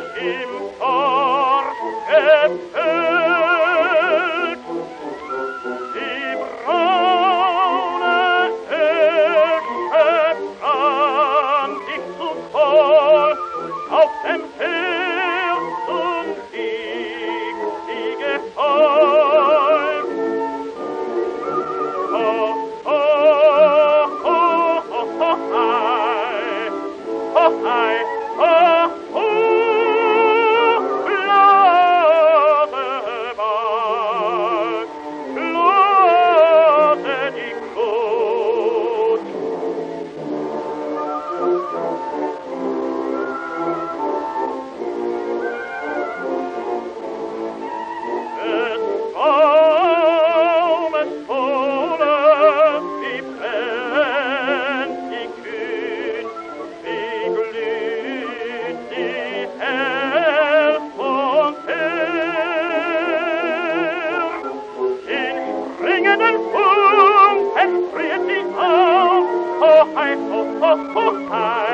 im Dorf gefüllt. Die braune Hirte fand ich zu Kohl auf dem Pferd und lieb sie gefolgt. Oh, oh, oh, oh, oh, ei, oh, ei, oh. Oh, hi, ho, ho, ho, hi.